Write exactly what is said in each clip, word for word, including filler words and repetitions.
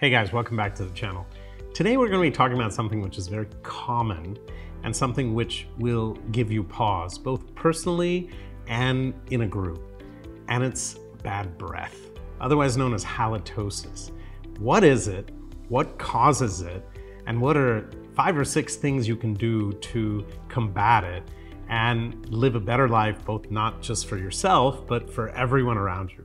Hey guys, welcome back to the channel. Today we're going to be talking about something which is very common and something which will give you pause, both personally and in a group, and it's bad breath, otherwise known as halitosis. What is it? What causes it? And what are five or six things you can do to combat it and live a better life, both not just for yourself, but for everyone around you?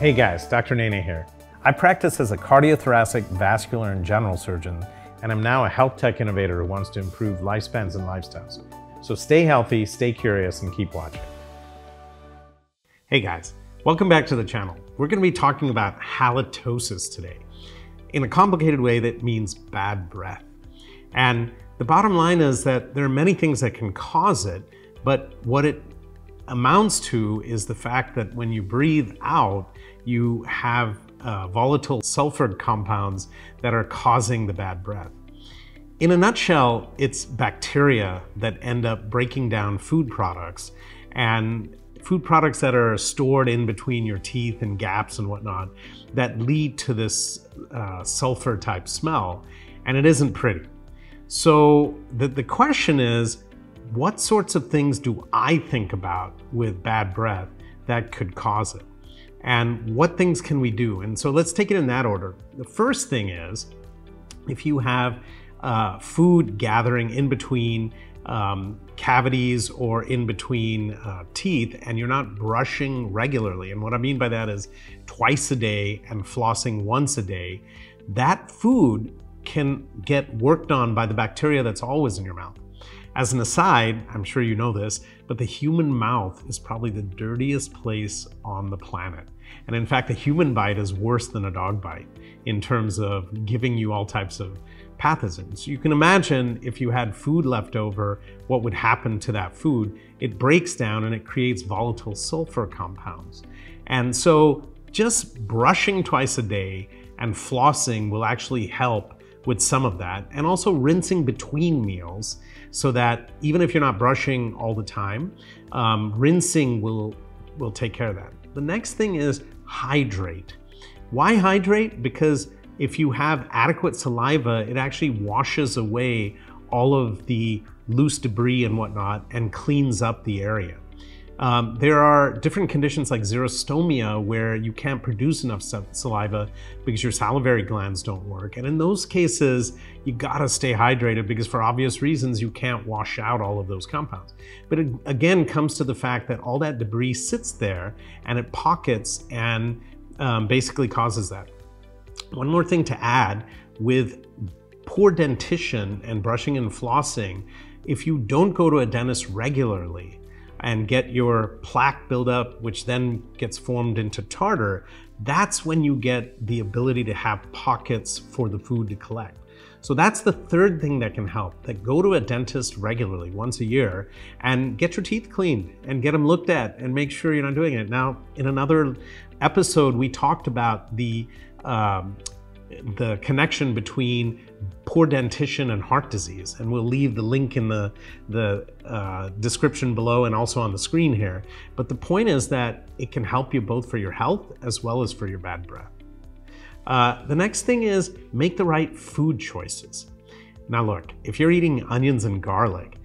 Hey guys, Doctor Nene here. I practice as a cardiothoracic, vascular, and general surgeon, and I'm now a health tech innovator who wants to improve lifespans and lifestyles. So stay healthy, stay curious, and keep watching. Hey guys, welcome back to the channel. We're going to be talking about halitosis today. In a complicated way, that means bad breath. And the bottom line is that there are many things that can cause it, but what it amounts to is the fact that when you breathe out, you have Uh, volatile sulfur compounds that are causing the bad breath. In a nutshell, it's bacteria that end up breaking down food products, and food products that are stored in between your teeth and gaps and whatnot that lead to this uh, sulfur type smell, and it isn't pretty. So the, the question is, what sorts of things do I think about with bad breath that could cause it? And what things can we do? And so let's take it in that order. The first thing is, if you have uh, food gathering in between um, cavities or in between uh, teeth, and you're not brushing regularly, and what I mean by that is twice a day and flossing once a day, that food can get worked on by the bacteria that's always in your mouth. As an aside, I'm sure you know this, but the human mouth is probably the dirtiest place on the planet. And in fact, a human bite is worse than a dog bite in terms of giving you all types of pathogens. You can imagine if you had food left over, what would happen to that food. It breaks down and it creates volatile sulfur compounds. And so just brushing twice a day and flossing will actually help with some of that, and also rinsing between meals, so that even if you're not brushing all the time, um, rinsing will, will take care of that. The next thing is hydrate. Why hydrate? Because if you have adequate saliva, it actually washes away all of the loose debris and whatnot and cleans up the area. Um, there are different conditions like xerostomia where you can't produce enough saliva because your salivary glands don't work. And in those cases, you gotta stay hydrated because for obvious reasons, you can't wash out all of those compounds. But it again comes to the fact that all that debris sits there and it pockets and um, basically causes that. One more thing to add, with poor dentition and brushing and flossing, if you don't go to a dentist regularly, and get your plaque buildup, which then gets formed into tartar, that's when you get the ability to have pockets for the food to collect. So that's the third thing that can help, that go to a dentist regularly, once a year, and get your teeth cleaned and get them looked at and make sure you're not doing it. Now, in another episode, we talked about the, um, the connection between poor dentition and heart disease, and we'll leave the link in the, the uh, description below and also on the screen here. But the point is that it can help you both for your health as well as for your bad breath. Uh, the next thing is make the right food choices. Now look, if you're eating onions and garlic,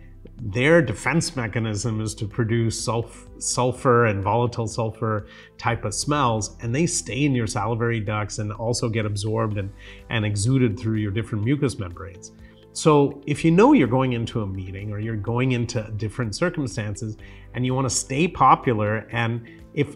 their defense mechanism is to produce sulf sulfur and volatile sulfur type of smells, and they stay in your salivary ducts and also get absorbed and, and exuded through your different mucous membranes. So if you know you're going into a meeting or you're going into different circumstances and you want to stay popular, and if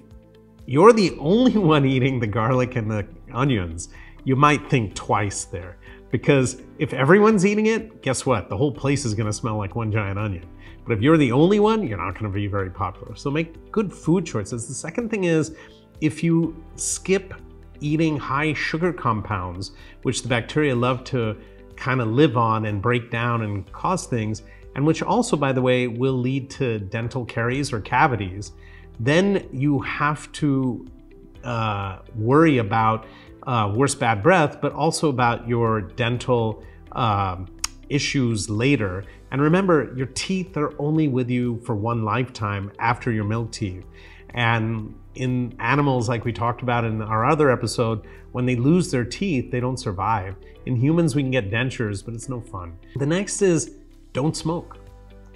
you're the only one eating the garlic and the onions, you might think twice there. Because if everyone's eating it, guess what? The whole place is gonna smell like one giant onion. But if you're the only one, you're not gonna be very popular. So make good food choices. The second thing is, if you skip eating high sugar compounds, which the bacteria love to kind of live on and break down and cause things, and which also, by the way, will lead to dental caries or cavities, then you have to uh, worry about Uh, worse bad breath, but also about your dental uh, issues later. And remember, your teeth are only with you for one lifetime after your milk teeth. And in animals, like we talked about in our other episode, when they lose their teeth, they don't survive. In humans, we can get dentures, but it's no fun. The next is don't smoke.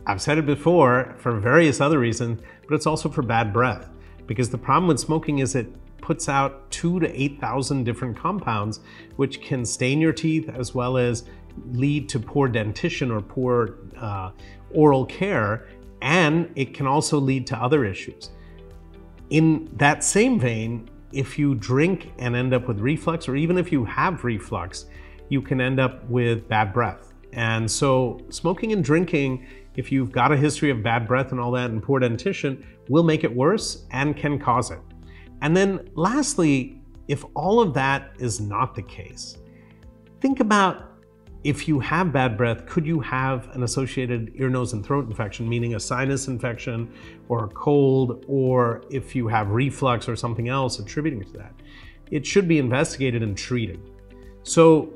I've said it before for various other reasons, but it's also for bad breath, because the problem with smoking is it puts out two to eight thousand different compounds, which can stain your teeth as well as lead to poor dentition or poor uh, oral care, and it can also lead to other issues. In that same vein, if you drink and end up with reflux, or even if you have reflux, you can end up with bad breath. And so smoking and drinking, if you've got a history of bad breath and all that and poor dentition, will make it worse and can cause it. And then lastly, if all of that is not the case, think about, if you have bad breath, could you have an associated ear, nose, and throat infection, meaning a sinus infection or a cold, or if you have reflux or something else attributing to that? It should be investigated and treated. So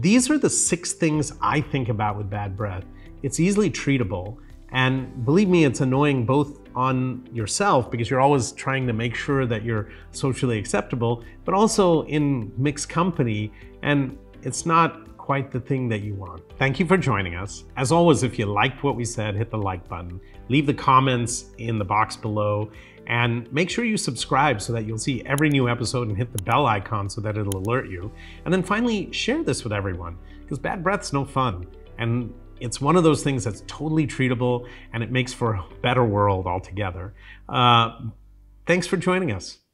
these are the six things I think about with bad breath. It's easily treatable. And believe me, it's annoying both on yourself, because you're always trying to make sure that you're socially acceptable, but also in mixed company, and it's not quite the thing that you want. Thank you for joining us. As always, if you liked what we said, hit the like button, leave the comments in the box below, and make sure you subscribe so that you'll see every new episode, and hit the bell icon so that it'll alert you. And then finally, share this with everyone, because bad breath's no fun. And it's one of those things that's totally treatable, and it makes for a better world altogether. Uh, thanks for joining us.